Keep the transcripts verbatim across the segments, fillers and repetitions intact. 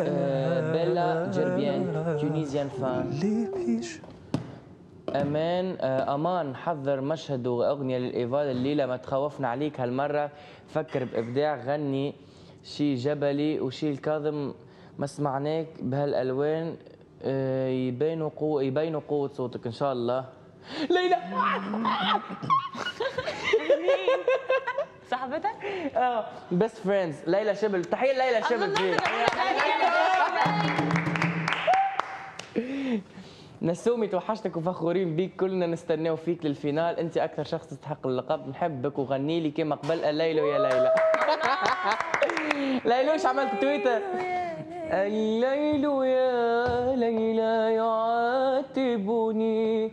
euh, Bella Gerbienne, Tunisian fan. أمان أمان حضر مشهد وأغنية للإيفال الليلة ما تخوفنا عليك هالمرة، فكر بإبداع، غني شي جبلي وشي الكاظم ما سمعناك بهالألوان، يبينوا قوة يبينوا قوة صوتك إن شاء الله. ليلى صاحبتك؟ اه بيست فريندز ليلى شبل، تحية ليلى شبل. نسومي توحشتك وفخورين بيك، كلنا نستناو فيك للفينال، انت اكثر شخص تستحق اللقب، نحبك وغني لي كما قبل الليلة يا ليلى. ليلوش عملت تويتر الليل يا ليلى يعاتبني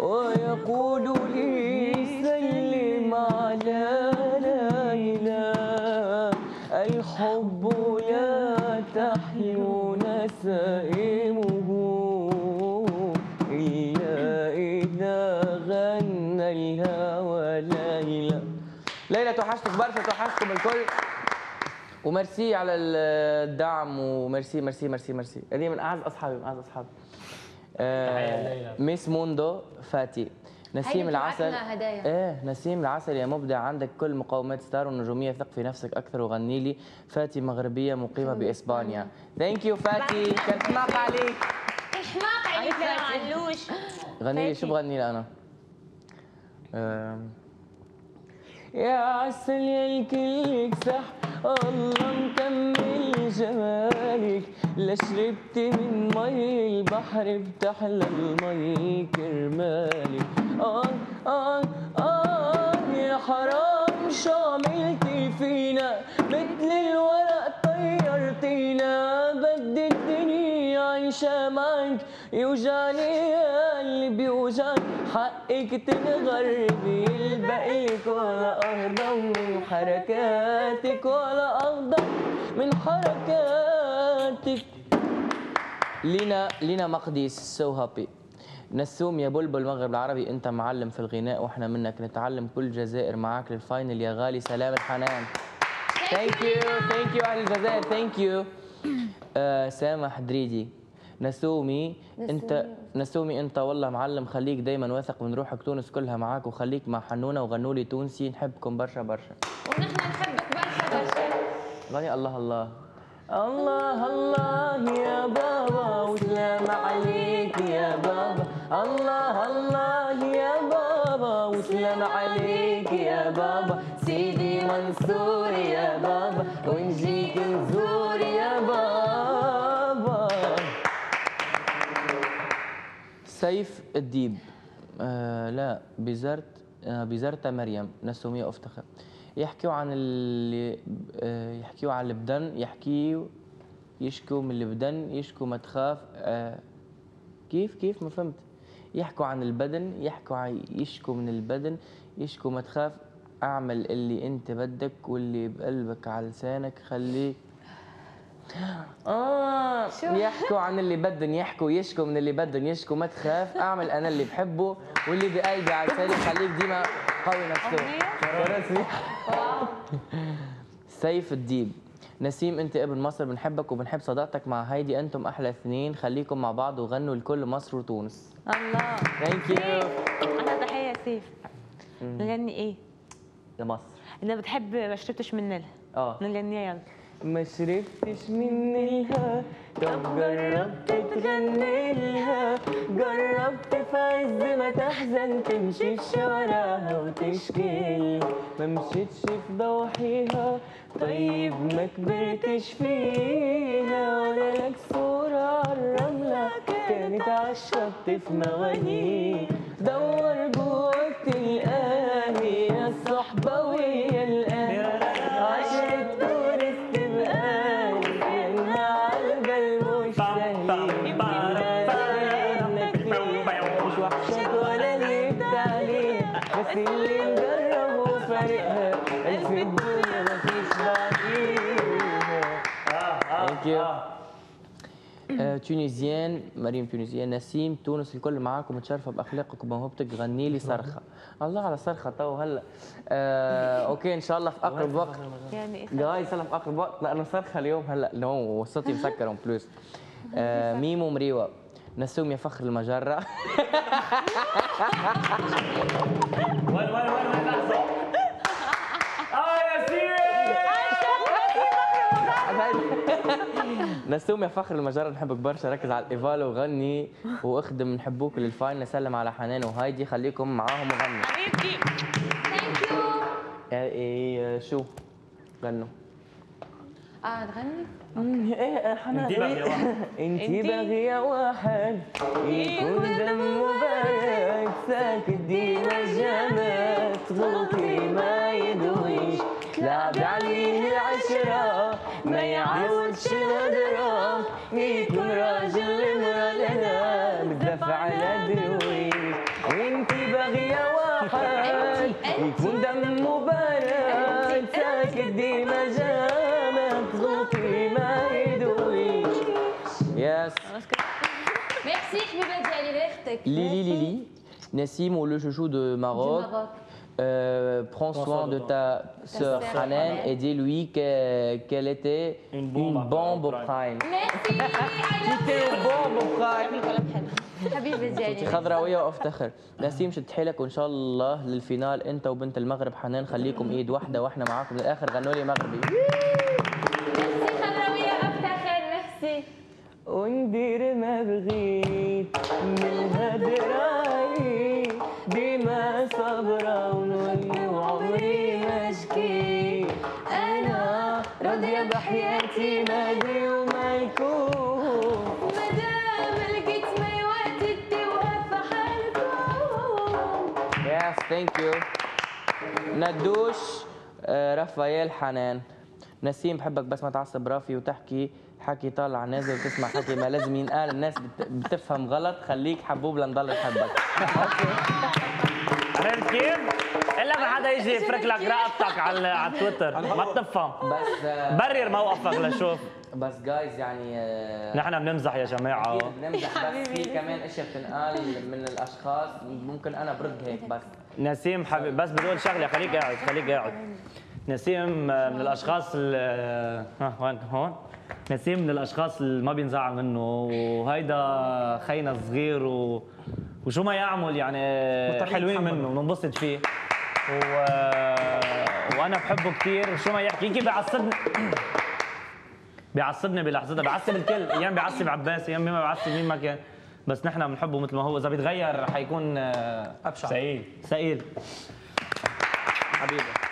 ويقول لي سلم على ليلى، الحب لا تحيو نسائمه إلا إذا غنى الهوى ليلى. ليلى توحشتك برشا، توحشتكم الكل، وميرسي على الدعم، وميرسي ميرسي ميرسي ميرسي هذه من اعز اصحابي من اعز اصحابي. آه ميس موندو فاتي نسيم العسل، ايه نسيم العسل يا مبدع، عندك كل مقومات ستار ونجوميه، ثق في نفسك اكثر وغني لي. فاتي مغربيه مقيمه باسبانيا. ثانك يو فاتي، كان حماق عليك حماق عليك يا علوش. غني لي، شو بغني لي انا؟ آه. يا عسل يا الكل سح الله مكمل جمالك، لا شربت من مي البحر بتحلى المي كرمالك، آه آه آه يا حرام شو عملتي فينا، مثل الورق طيرتينا، بدي الدنيا عايشة معك، يوجعني قلبي وجعك، حقك تنغربي البقلك ولا أهضم من حركاتك، ولا أهضم من حركاتك. لينا لينا مقديس سو هابي نسوم يا بلبل المغرب العربي، أنت معلم في الغناء وإحنا منك نتعلم، كل جزائر معاك للفاينل يا غالي، سلام الحنان. ثانك يو ثانك يو أهل الجزائر، ثانك يو. سامح دريدي نسومي انت نسومي انت والله معلم، خليك دايما واثق من روحك، تونس كلها معاك، وخليك مع حنونه وغنوا لي تونسي، نحبكم برشا برشا ونحن نحبك برشا برشا. غني الله الله الله الله يا بابا وسلام عليك يا بابا، الله الله يا بابا وسلام عليك يا بابا، سيدي منصور يا بابا ونجيك نزور يا بابا. سيف الديب آه لا بزرت آه بزرت مريم نسميها افتخر، يحكيوا عن اللي آه يحكيوا عن البدن، يحكيوا يشكوا من البدن، يشكوا ما تخاف آه كيف كيف ما فهمت، يحكوا عن البدن، يحكوا عن يشكوا من البدن، يشكوا ما تخاف، اعمل اللي انت بدك واللي بقلبك على لسانك خليك. آه يحكوا عن اللي بدن، يحكوا يشكوا من اللي بدن، يشكوا ما تخاف، أعمل أنا اللي بحبه واللي بقلبي على لساني، خليك ديما قوي نفسك. سيف الديب نسيم أنت ابن مصر، بنحبك وبنحب صداقتك مع هايدي، أنتم أحلى اثنين، خليكم مع بعض وغنوا لكل مصر وتونس. الله ثانك يو. أنا تحية سيف. نغني إيه؟ لمصر. أنا بتحب ما شربتش من نيلها. أه نغنيها يلا. ما شربتش من نيلها، طب جربت تغني لها، جربت في عز ما تحزن تمشي في وراها وتشكيلها، ما مشيتش في ضوحيها طيب ما كبرتش فيها، ولا لك صورة عالرملة كانت عالشط في موانيه، دور جواك تلقاهي يا الصحبة ويا الأهل، عشرة اللي نجربوا فريقها ألف الدنيا مفيش بعديها. ثانك يو. تونسيان، مريم تونسيان، نسيم تونس، الكل معاكم متشرفه باخلاقكم وموهبتك. غني لي صرخه. الله على صرخه تو هلا. آه اوكي ان شاء الله في اقرب وقت. يعني ان شاء الله في اقرب وقت لانه صرخه اليوم هلا نو وسطي مسكر اون بلوس. آه ميمو مريوه. نسوم يا فخر المجره. وين وين وين لحظه. اه ياسين. نسوم يا فخر المجره نحبك برشا، ركز على الايفال وغني واخدم، نحبوك للفاينل. سلم على حنان وهايدي، خليكم معاهم وغنوا. حبيبتي. ثانك يو. ايه شو؟ غنوا. اه تغني؟ ايه حنان انتي باغية واحد يكون دمه بارد ساكت ديما جمال تغلطي ما يدويش تلعبي عليه العشرة ما يعاودش الهضرة يكون راجل لمرا لنا بتدفع على درويش وانتي باغية واحد يكون دمه بارد ساكت ديما جمال ياس. ميرسي حبيبتي على ريحتك. ليلي ليلي نسيم ولو جوجو دو ماروك. Prends soin de ta sœur Hanen et dis-lui qu'elle était une bombe au prime. Merci. J'étais une bombe au prime. حبيبتي عليك خضراويه وافتخر. نسيم شد حيلك وان شاء الله للفينال انت وبنت المغرب حنان، خليكم ايد واحده واحنا معاكم للاخر. غنوا لي مغربي. ميرسي خضراويه وافتخر. ميرسي. وندير ما بغيت من هدراي ديما صابره ونولي وعمري ما شكيت انا راضيه بحياتي ماضي وما يكون مادام لقيت ما يوديتي وقفه حالكم. يس ثانك يو ندوش رافائيل حنان. نسيم بحبك بس ما تعصب رافي وتحكي حكي طالع نازل وتسمع حكي ما لازم ينقال، الناس بتفهم غلط، خليك حبوب لنضل نحبك. عرفت كيف؟ الا ما حدا يجي يفرك لك رقبتك على على تويتر ما بتفهم. بس برر موقفك لشوف. بس جايز يعني نحن بنمزح يا جماعه، بنمزح بس في كمان اشياء بتنقال من الاشخاص ممكن انا برد هيك بس. نسيم حبيبي بس بدي اقول شغله، خليك قاعد خليك قاعد. نسيم من الاشخاص ال ها وين هون؟ نسيم من الاشخاص اللي ما بينزعل منه، وهيدا خينا صغير و... وشو ما يعمل يعني حلوين منه بننبسط فيه و... وانا بحبه كثير وشو ما يحكي يمكن بيعصبني بيعصبني بلحظتها، بيعصب الكل، ايام بيعصب عباس، ايام ما بيعصب مين ما كان، بس نحن بنحبه مثل ما هو، اذا بيتغير حيكون ابشع سئيل سئيل حبيبي.